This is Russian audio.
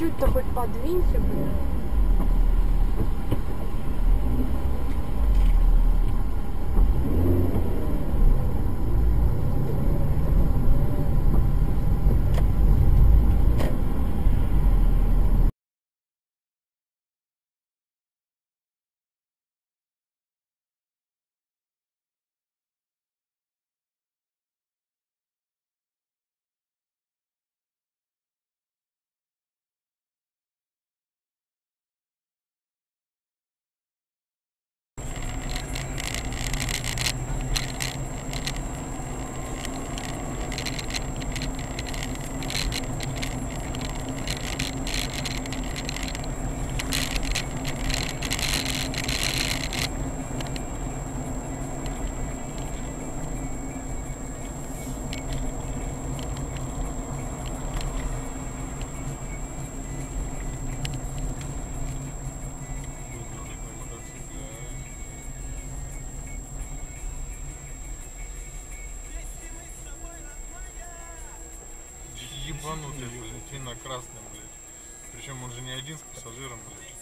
чуть-чуть-то хоть подвинься, блин. Ебанутый, блядь, и на красном, блядь. Причем он же не один с пассажиром, блядь.